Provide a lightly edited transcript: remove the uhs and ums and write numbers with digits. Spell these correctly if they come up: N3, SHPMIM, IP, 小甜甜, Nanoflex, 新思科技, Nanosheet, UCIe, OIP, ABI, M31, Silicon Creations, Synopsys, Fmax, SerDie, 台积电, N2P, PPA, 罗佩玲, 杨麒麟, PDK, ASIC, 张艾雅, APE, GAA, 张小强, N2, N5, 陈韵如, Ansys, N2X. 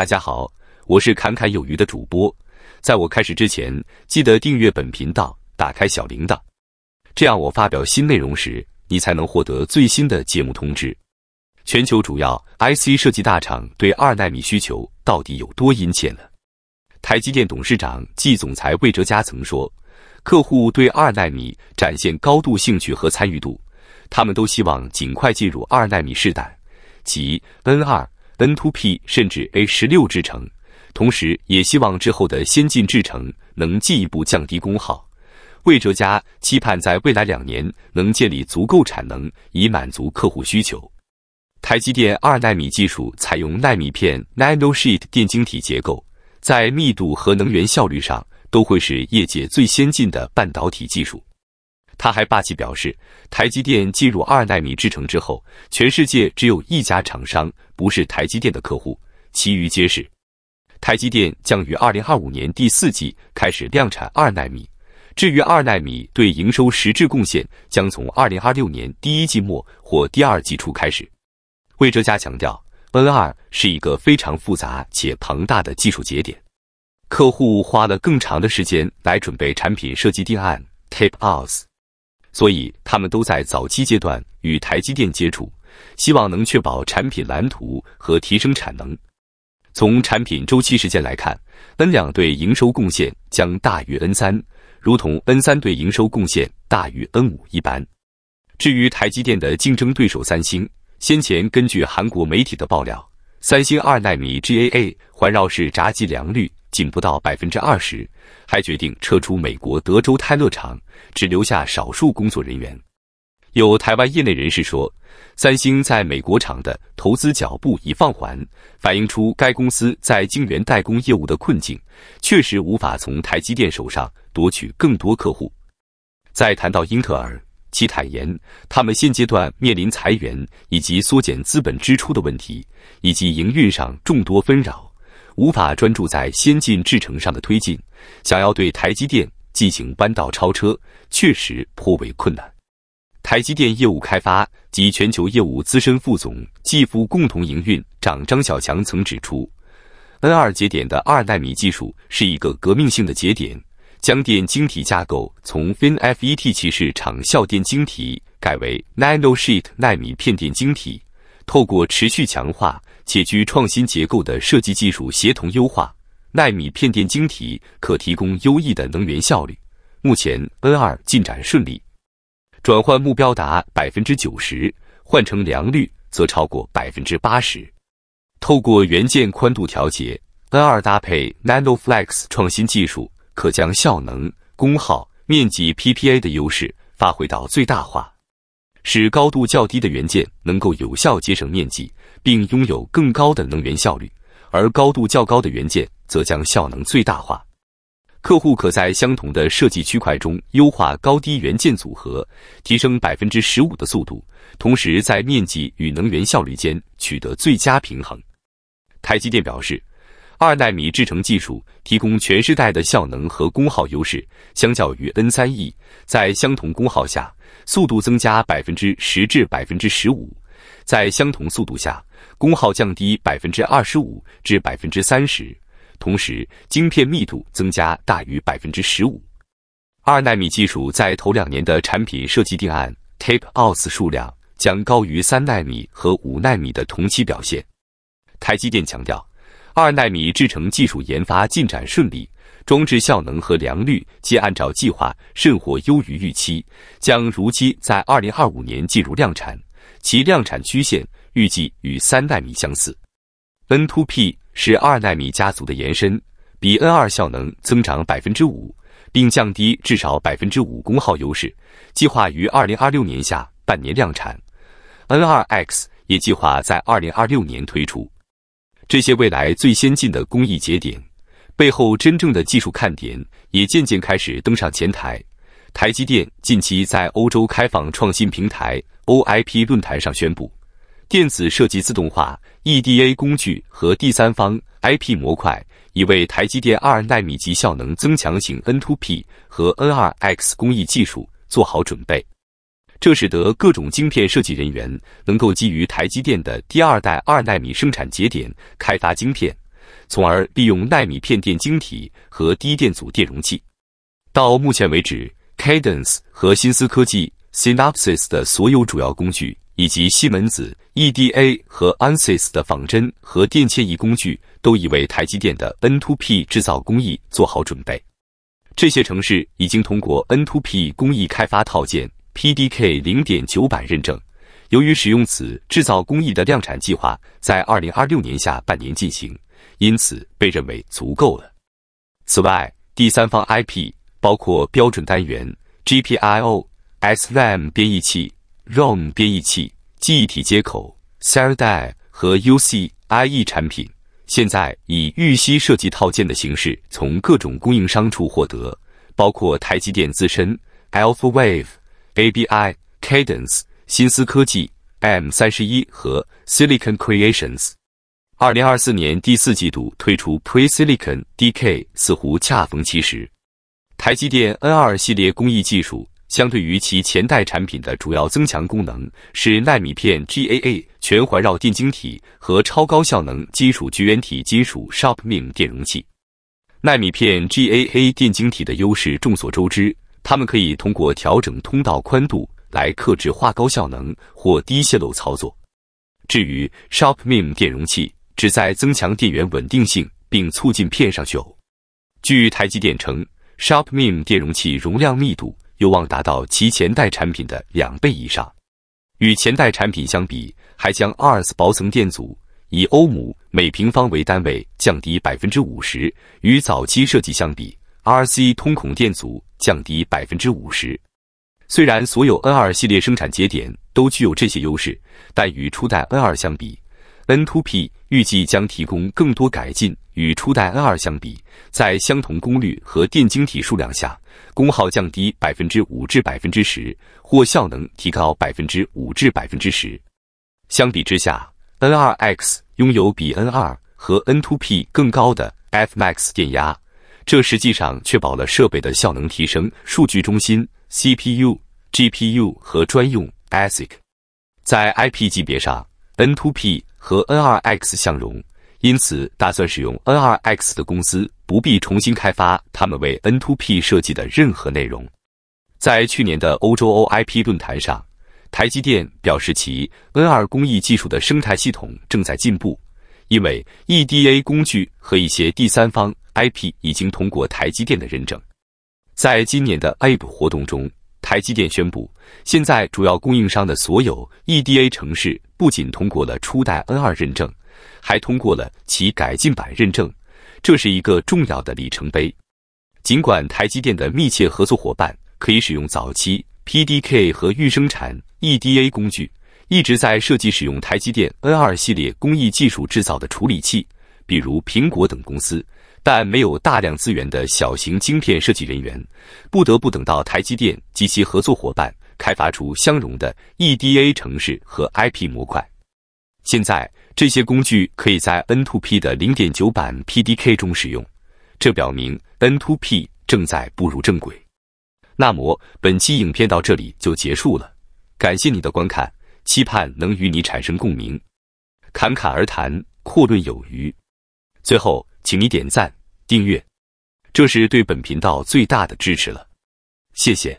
大家好，我是侃侃有余的主播。在我开始之前，记得订阅本频道，打开小铃铛，这样我发表新内容时，你才能获得最新的节目通知。全球主要 IC 设计大厂对2奈米需求到底有多殷切呢？台积电董事长、暨总裁魏哲嘉曾说，客户对2奈米展现高度兴趣和参与度，他们都希望尽快进入2奈米试点，即 N2、N2P 甚至 A16 制程，同时也希望之后的先进制程能进一步降低功耗。魏哲嘉期盼在未来2年能建立足够产能，以满足客户需求。台积电2奈米技术采用纳米片 Nanosheet 电晶体结构，在密度和能源效率上都会是业界最先进的半导体技术。他还霸气表示，台积电进入2奈米制程之后，全世界只有1家厂商不是台积电的客户，其余皆是。台积电将于2025年第4季开始量产2奈米，至于2奈米对营收实质贡献，将从2026年第1季末或第2季初开始。魏哲嘉强调， N2 是一个非常复杂且庞大的技术节点，客户花了更长的时间来准备产品设计定案 Tape-outs，所以他们都在早期阶段与台积电接触，希望能确保产品蓝图和提升产能。从产品周期时间来看， N2 对营收贡献将大于 N3， 如同 N3 对营收贡献大于 N5 一般。至于台积电的竞争对手三星，先前根据韩国媒体的爆料，三星2奈米 GAA 环绕式闸机良率仅不到 20%， 还决定撤出美国德州泰勒厂，只留下少数工作人员。有台湾业内人士说，三星在美国厂的投资脚步已放缓，反映出该公司在晶圆代工业务的困境，确实无法从台积电手上夺取更多客户。再谈到英特尔，其坦言，他们现阶段面临裁员以及缩减资本支出的问题，以及营运上众多纷扰，无法专注在先进制程上的推进，想要对台积电进行弯道超车，确实颇为困难。台积电业务开发及全球业务资深副总、暨副共同营运长张小强曾指出， N2 节点的2奈米技术是一个革命性的节点，将电晶体架构从 FinFET 骑士场效电晶体改为 Nanosheet 奈米片电晶体，透过持续强化且具创新结构的设计技术协同优化，奈米片电晶体可提供优异的能源效率。目前 N2 进展顺利，转换目标达 90%， 换成良率则超过 80%。 透过元件宽度调节， N2 搭配 Nanoflex 创新技术，可将效能、功耗、面积 PPA 的优势发挥到最大化，使高度较低的元件能够有效节省面积，并拥有更高的能源效率，而高度较高的元件则将效能最大化。客户可在相同的设计区块中优化高低元件组合，提升 15% 的速度，同时在面积与能源效率间取得最佳平衡。台积电表示，2奈米制程技术提供全世代的效能和功耗优势，相较于 N3E， 在相同功耗下，速度增加 10% 至 15%， 在相同速度下，功耗降低 25% 至 30%， 同时晶片密度增加大于 15%。2奈米技术在头2年的产品设计定案 Tape-outs 数量将高于3奈米和5奈米的同期表现。台积电强调，2奈米制程技术研发进展顺利，装置效能和良率皆按照计划甚或优于预期，将如期在2025年进入量产，其量产曲线预计与3奈米相似。 N2P 是2奈米家族的延伸，比 N2 效能增长 5%， 并降低至少 5% 功耗优势，计划于2026年下半年量产。 N2X 也计划在2026年推出。这些未来最先进的工艺节点背后真正的技术看点也渐渐开始登上前台。台积电近期在欧洲开放创新平台 OIP 论坛上宣布，电子设计自动化 EDA 工具和第三方 IP 模块已为台积电2奈米级效能增强型 N2P 和 N2X 工艺技术做好准备，这使得各种晶片设计人员能够基于台积电的第2代2奈米生产节点开发晶片，从而利用奈米片电晶体和低电阻电容器。到目前为止 ，Cadence 和新思科技 Synopsys 的所有主要工具，以及西门子 EDA 和 Ansys 的仿真和电切仪工具，都已为台积电的 N2P 制造工艺做好准备。这些城市已经通过 N2P 工艺开发套件 PDK 0.9 版认证。 由于使用此制造工艺的量产计划在2026年下半年进行，因此被认为足够了。此外，第三方 IP 包括标准单元、GPIO、SRAM 编译器、ROM 编译器、记忆体接口、SerDie 和 UCIe 产品，现在以预期设计套件的形式从各种供应商处获得，包括台积电自身、Alphawave、ABI、Cadence。 新思科技、M31 和 Silicon Creations， 2024年第四季度推出 Pre-Silicon DK 似乎恰逢其时。台积电 N2 系列工艺技术相对于其前代产品的主要增强功能是奈米片 GAA 全环绕电晶体和超高效能基础绝缘体金属 SHPMIM 电容器。奈米片 GAA 电晶体的优势众所周知，它们可以通过调整通道宽度。 来克制化高效能或低泄漏操作。至于 SHPMIM 电容器，旨在增强电源稳定性并促进片上去偶。据台积电称 ，SHPMIM 电容器容量密度有望达到其前代产品的2倍以上。与前代产品相比，还将 2S 薄层电阻以欧姆每平方为单位降低 50%， 与早期设计相比 ，RC 通孔电阻降低 50%。 虽然所有 N2 系列生产节点都具有这些优势，但与初代 N2 相比 ，N2P 预计将提供更多改进。与初代 N2 相比，在相同功率和电晶体数量下，功耗降低 5% 至 10%， 或效能提高 5% 至 10%。相比之下 ，N2X 拥有比 N2 和 N2P 更高的 Fmax 电压，这实际上确保了设备的效能提升。数据中心。 CPU、GPU 和专用 ASIC， 在 IP 级别上 ，N2P 和 N2X 相容，因此打算使用 N2X 的公司不必重新开发他们为 N2P 设计的任何内容。在去年的欧洲 OIP 论坛上，台积电表示其 N2 工艺技术的生态系统正在进步，因为 EDA 工具和一些第三方 IP 已经通过台积电的认证。 在今年的 APE 活动中，台积电宣布，现在主要供应商的所有 EDA 程式不仅通过了初代 N2 认证，还通过了其改进版认证，这是一个重要的里程碑。尽管台积电的密切合作伙伴可以使用早期 PDK 和预生产 EDA 工具，一直在设计使用台积电 N2 系列工艺技术制造的处理器，比如苹果等公司。 但没有大量资源的小型晶片设计人员，不得不等到台积电及其合作伙伴开发出相容的 EDA 程式和 IP 模块。现在，这些工具可以在 N2P 的 0.9 版 PDK 中使用，这表明 N2P 正在步入正轨。那么，本期影片到这里就结束了，感谢你的观看，期盼能与你产生共鸣。侃侃而谈，阔论有余。最后。 请你点赞、订阅，这是对本频道最大的支持了，谢谢。